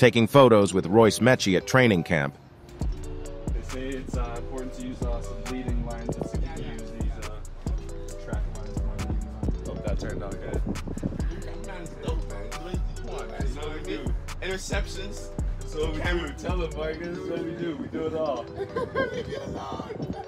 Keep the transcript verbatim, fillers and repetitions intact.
taking photos with Royce Mechie at training camp. They say it's uh, important to use uh, some leading lines so you can use these uh, track lines. Hope that turned out good. Interceptions. So we do. Tell them, Mike, this is what we do. We do it all. Leave me alone.